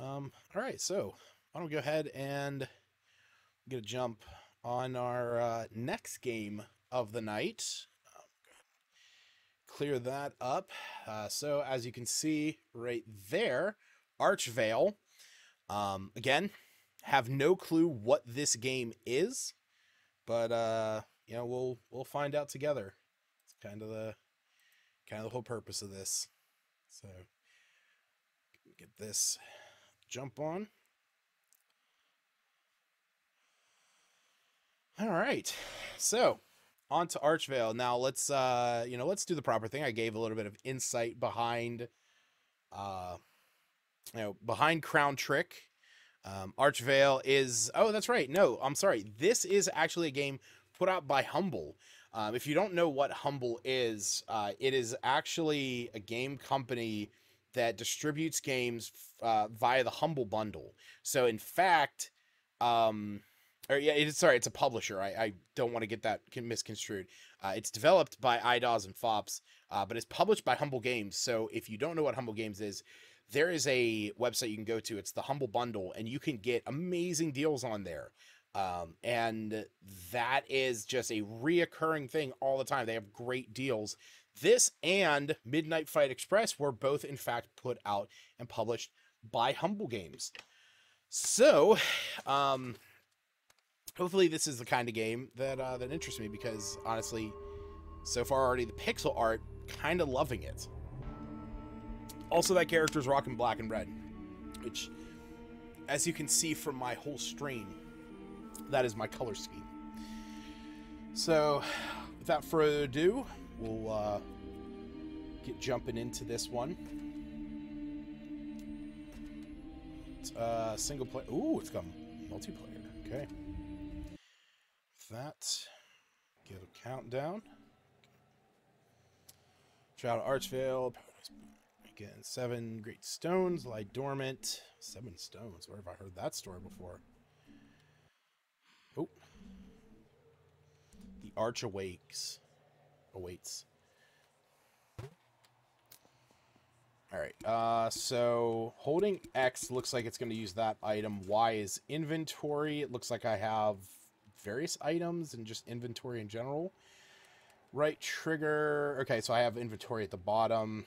All right, so why don't we go ahead and get a jump on our next game of the night. Clear that up. So as you can see right there, Archvale. Again, have no clue what this game is, but you know, we'll find out together. It's kind of the whole purpose of this. So get this jump on. All right, so on to Archvale. Now let's you know, let's do the proper thing. I gave a little bit of insight behind you know, behind Crown Trick. Archvale is, oh, that's right. No, I'm sorry. This is actually a game put out by Humble. If you don't know what Humble is, it is actually a game company that distributes games via the Humble Bundle. So in fact, or yeah, it's, sorry, it's a publisher. I don't want to get that misconstrued. It's developed by IDAWS and FOPS, but it's published by Humble Games. So if you don't know what Humble Games is, there is a website you can go to. It's the Humble Bundle, and you can get amazing deals on there. And that is just a reoccurring thing all the time. They have great deals. This and Midnight Fight Express were both, in fact, put out and published by Humble Games. So, hopefully this is the kind of game that, that interests me, because, honestly, so far already the pixel art, kind of loving it. Also, that character's rocking black and red, which, as you can see from my whole stream, that is my color scheme. So, without further ado, we'll get jumping into this one. It's, single player. Ooh, it's got multiplayer. Okay. That. Get a countdown. Trial of Archvale. Again, 7 great stones lie dormant. 7 stones. Where have I heard that story before? Oh, the arch awakes. Awaits. All right. So holding X looks like it's going to use that item. Y is inventory. It looks like I have various items and just inventory in general. Right trigger. Okay, so I have inventory at the bottom.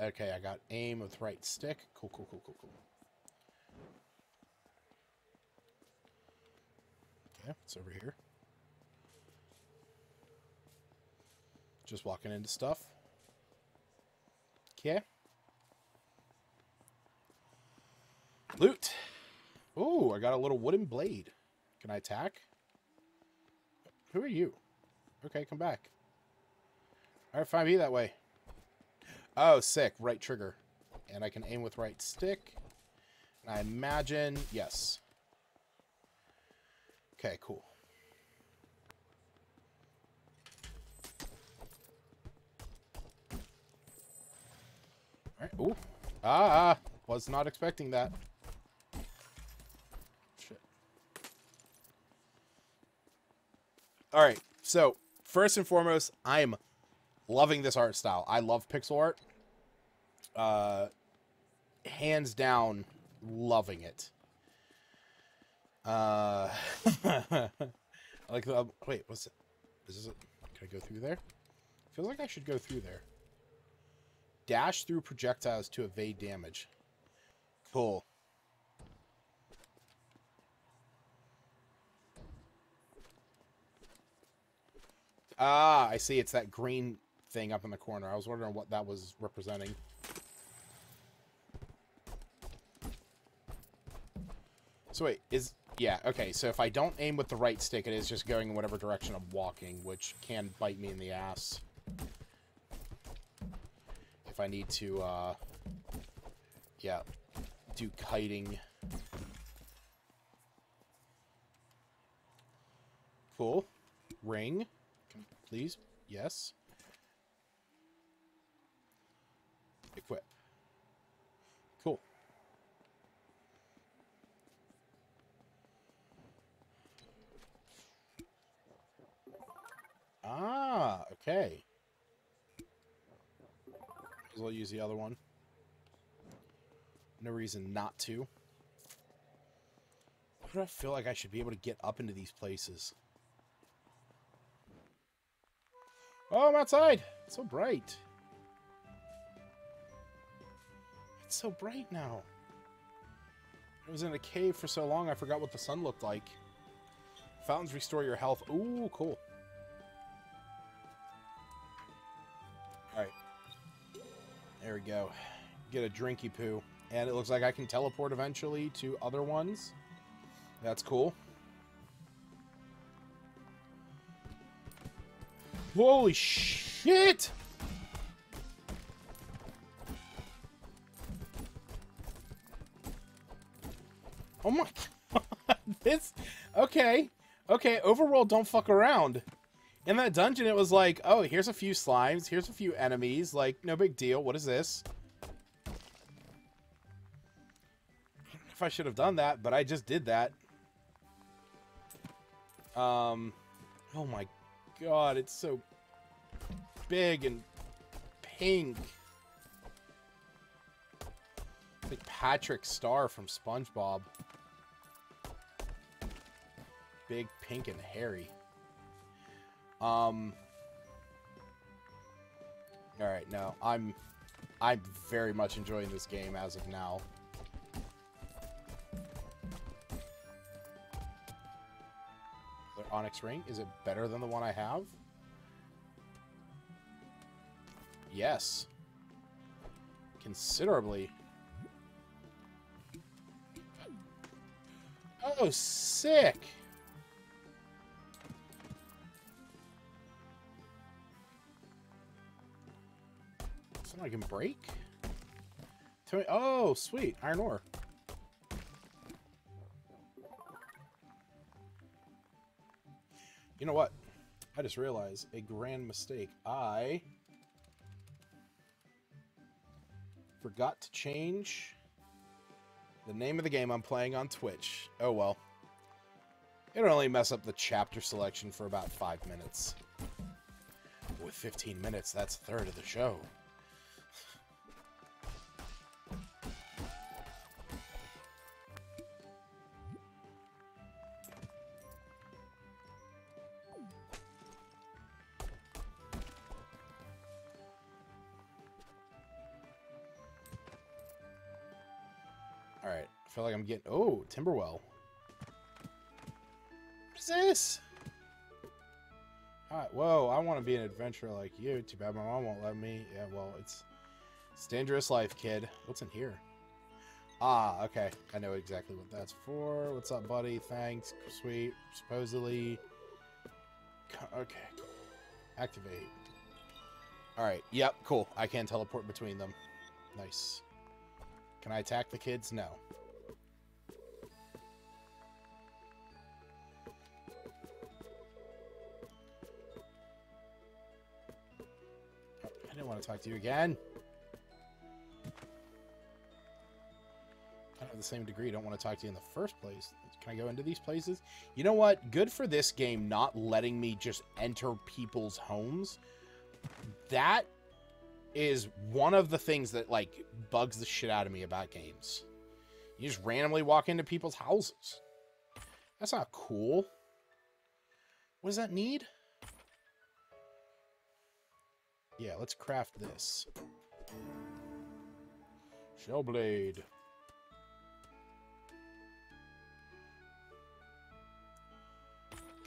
Okay, I got aim with right stick. Cool, cool, cool, cool, cool. Okay, it's over here. Just walking into stuff. Okay. Loot. Ooh, I got a little wooden blade. Can I attack? Who are you? Okay, come back. All right, fine, be that way. Oh, sick. Right trigger. And I can aim with right stick. And I imagine... Yes. Okay, cool. Alright. Ooh. Ah! Was not expecting that. Shit. Alright. So, first and foremost, I'm... loving this art style. I love pixel art. Hands down, loving it. I like the wait, what's it? Is this it? Can I go through there? Feels like I should go through there. Dash through projectiles to evade damage. Cool. Ah, I see. It's that green thing up in the corner. I was wondering what that was representing. So wait, is... Yeah, okay, so if I don't aim with the right stick, it is just going in whatever direction I'm walking, which can bite me in the ass. If I need to, yeah, do kiting. Cool. Ring. Please? Yes. Equip. Cool. Ah, okay. Might as well use the other one. No reason not to. But I feel like I should be able to get up into these places. Oh, I'm outside. It's so bright. It's so bright now. I was in a cave for so long, I forgot what the sun looked like. Fountains restore your health. Ooh, cool. All right. There we go. Get a drinky poo. And it looks like I can teleport eventually to other ones. That's cool. Holy shit! Oh my god, this... Okay, okay, overworld don't fuck around. In that dungeon, it was like, oh, here's a few slimes, here's a few enemies, like, no big deal, what is this? I don't know if I should have done that, but I just did that. Oh my god, it's so big and pink. Like Patrick Star from SpongeBob. Big, pink, and hairy. All right, no, I'm very much enjoying this game as of now. The Onyx Ring, is it better than the one I have? Yes. Considerably. Oh, sick. Something I can break? Oh, sweet. Iron ore. You know what? I just realized a grand mistake. I forgot to change the name of the game I'm playing on Twitch. Oh, well. It'll only mess up the chapter selection for about 5 minutes. With 15 minutes, that's a third of the show. I'm getting... Oh, Timberwell. What is this? All right, whoa, I want to be an adventurer like you. Too bad my mom won't let me. Yeah, well, it's dangerous life, kid. What's in here? Ah, okay. I know exactly what that's for. What's up, buddy? Thanks. Sweet. Supposedly. Okay. Activate. All right. Yep, cool. I can teleport between them. Nice. Can I attack the kids? No. Talk to you again. I don't have the same degree. I don't want to talk to you in the first place. Can I go into these places? You know what? Good for this game not letting me just enter people's homes. That is one of the things that, like, bugs the shit out of me about games. You just randomly walk into people's houses. That's not cool. What does that need? Yeah, let's craft this. Shellblade.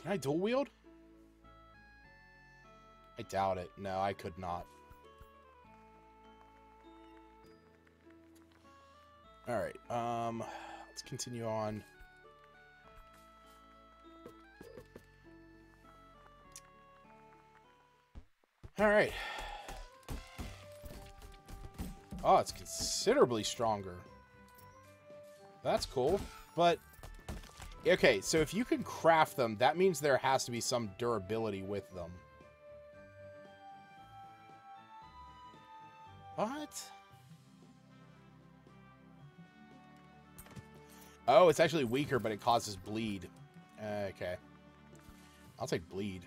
Can I dual wield? I doubt it. No, I could not. All right. Let's continue on. All right. Oh, it's considerably stronger. That's cool. But, okay, so if you can craft them, that means there has to be some durability with them. What? Oh, it's actually weaker, but it causes bleed. Okay. I'll take bleed.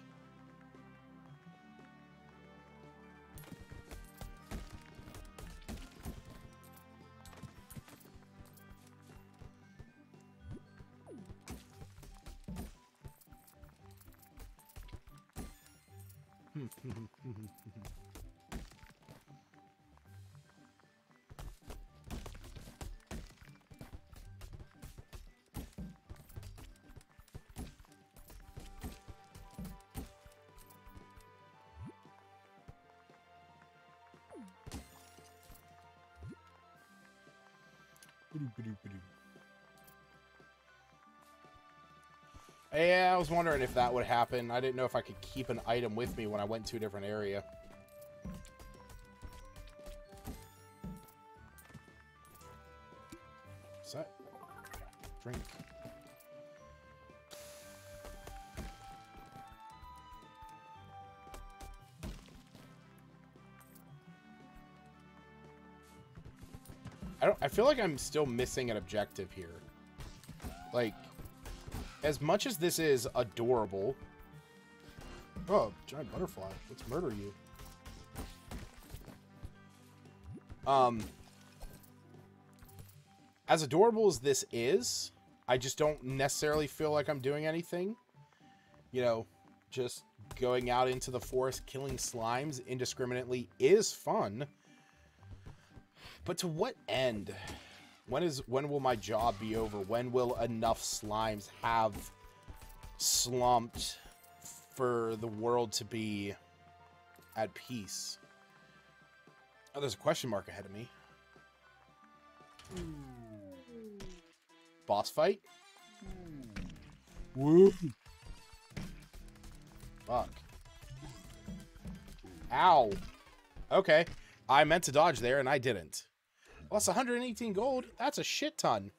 Yeah, I was wondering if that would happen. I didn't know if I could keep an item with me when I went to a different area. What's that? Drink. I feel like I'm still missing an objective here. Like, as much as this is adorable... Oh, giant butterfly. Let's murder you. As adorable as this is, I just don't necessarily feel like I'm doing anything. You know, just going out into the forest, killing slimes indiscriminately is fun. But to what end? When will my job be over? When will enough slimes have slumped for the world to be at peace? Oh, there's a question mark ahead of me. Boss fight? Woo! Fuck. Ow. Okay. I meant to dodge there and I didn't. Plus 118 gold. That's a shit ton.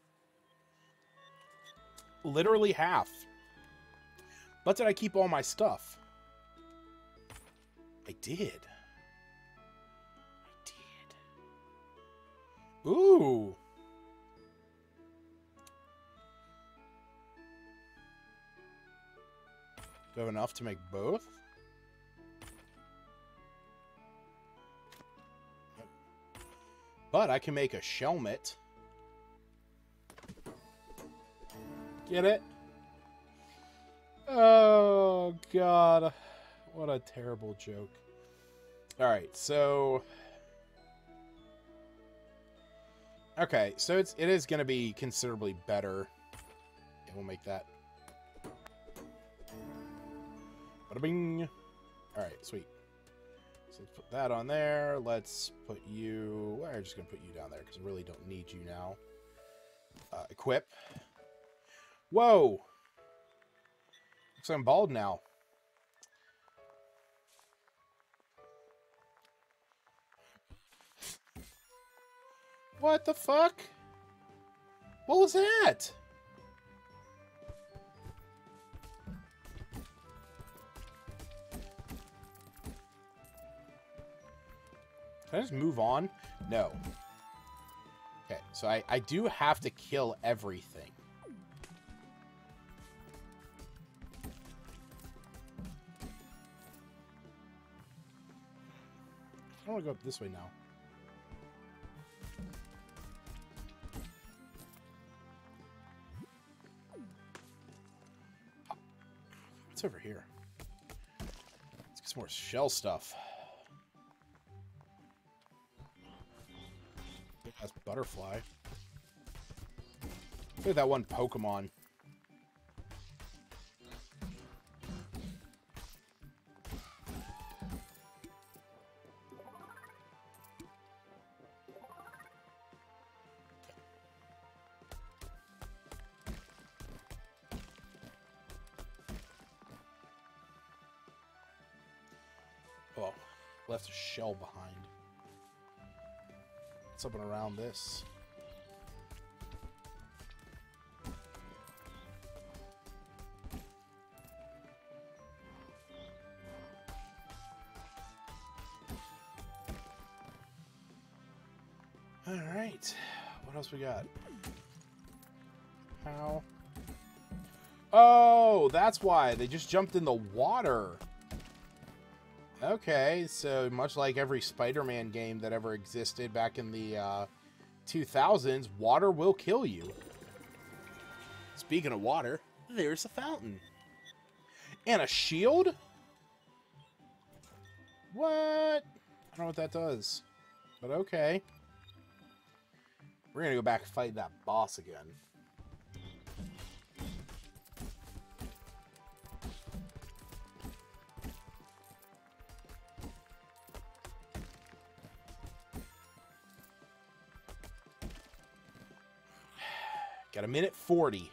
Literally half. But did I keep all my stuff? I did. I did. Ooh. Do I have enough to make both? But I can make a shelmet. Get it? Oh, God. What a terrible joke. Alright, so... Okay, so it is going to be considerably better. Okay, we'll make that. Bada-bing! Alright, sweet. Let's put that on there. Let's put you... Well, I'm just going to put you down there because I really don't need you now. Equip. Whoa! Looks like I'm bald now. What the fuck? What was that? Can I just move on? No. Okay, so I do have to kill everything. I want to go up this way now. What's over here? Let's get some more shell stuff. That's butterfly. Look at that one Pokemon. Oh, left a shell behind. Up and around this. All right, what else we got? How? Oh, that's why they just jumped in the water. Okay, so much like every Spider-Man game that ever existed back in the 2000s, water will kill you. Speaking of water, there's a fountain. And a shield? What? I don't know what that does, but okay. We're gonna go back and fight that boss again. Got a minute 40.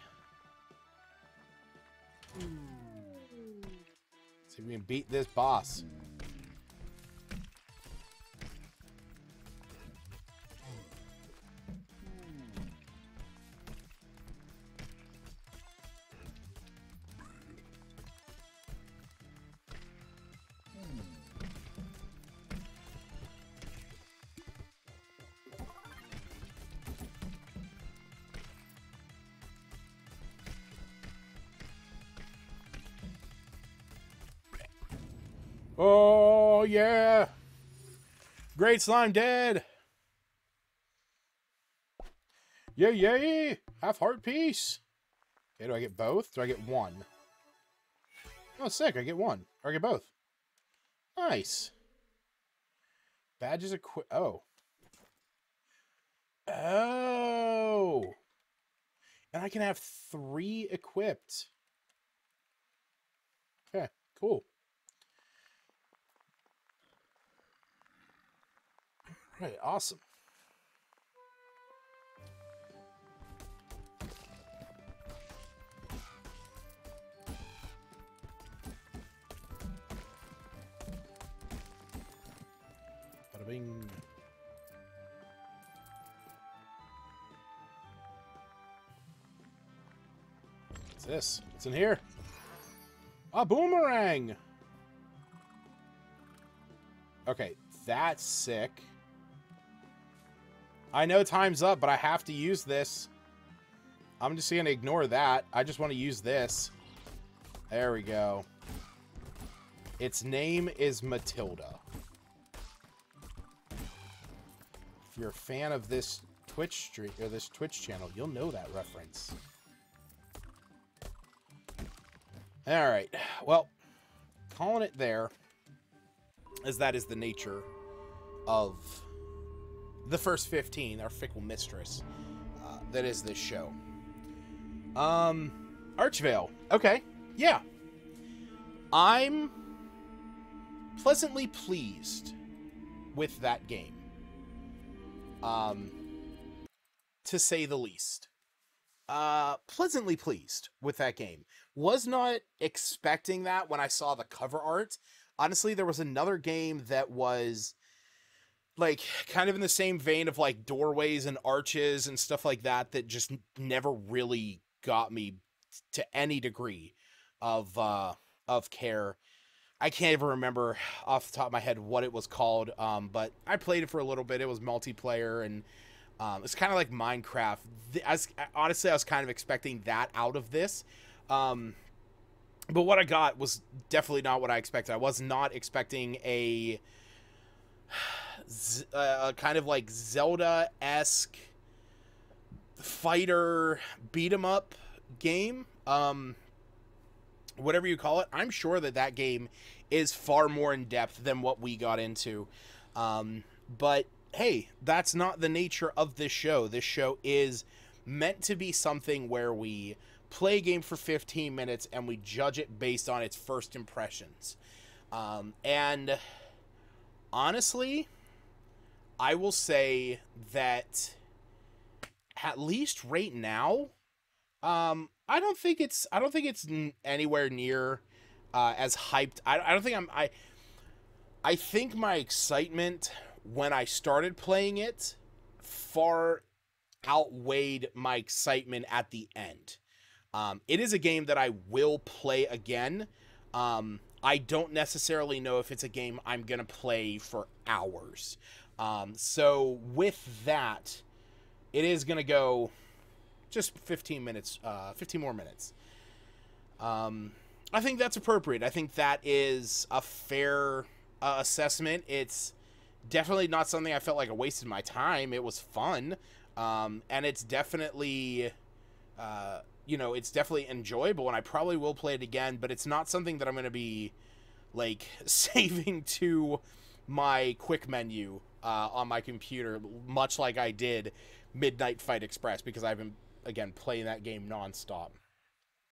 Let's see if we can beat this boss. Oh, yeah. Great slime dead. Yay, yay. Half heart piece. Okay, do I get both? Do I get one? Oh, sick. I get one. Or I get both. Nice. Badges equip. Oh. Oh. And I can have 3 equipped. Okay, cool. Right, awesome. Bada bing. What's this? What's in here? A boomerang. Okay, that's sick. I know time's up, but I have to use this. I'm just going to ignore that. I just want to use this. There we go. Its name is Matilda. If you're a fan of this Twitch stream or this Twitch channel, you'll know that reference. All right. Well, calling it there, as that is the nature of the first 15, our fickle mistress, that is this show. Archvale. Okay. Yeah. I'm pleasantly pleased with that game. To say the least. Pleasantly pleased with that game. Was not expecting that when I saw the cover art. Honestly, there was another game that was like kind of in the same vein of like doorways and arches and stuff like that, that just never really got me to any degree of care. I can't even remember off the top of my head what it was called. But I played it for a little bit. It was multiplayer, and it's kind of like Minecraft. Honestly, I was kind of expecting that out of this. But what I got was definitely not what I expected. I was not expecting a kind of like Zelda-esque fighter beat-em-up game, whatever you call it. I'm sure that that game is far more in-depth than what we got into, but hey, that's not the nature of this show. This show is meant to be something where we play a game for 15 minutes and we judge it based on its first impressions, and honestly, I will say that at least right now, I don't think it's anywhere near as hyped. I think my excitement when I started playing it far outweighed my excitement at the end. It is a game that I will play again. I don't necessarily know if it's a game I'm going to play for hours. So with that, it is going to go just 15 minutes, 15 more minutes. I think that's appropriate. I think that is a fair assessment. It's definitely not something I felt like I wasted my time. It was fun. And it's definitely, you know, it's definitely enjoyable, and I probably will play it again, but it's not something that I'm going to be like saving to my quick menu on my computer, much like I did Midnight Fight Express, because I've been, again, playing that game nonstop.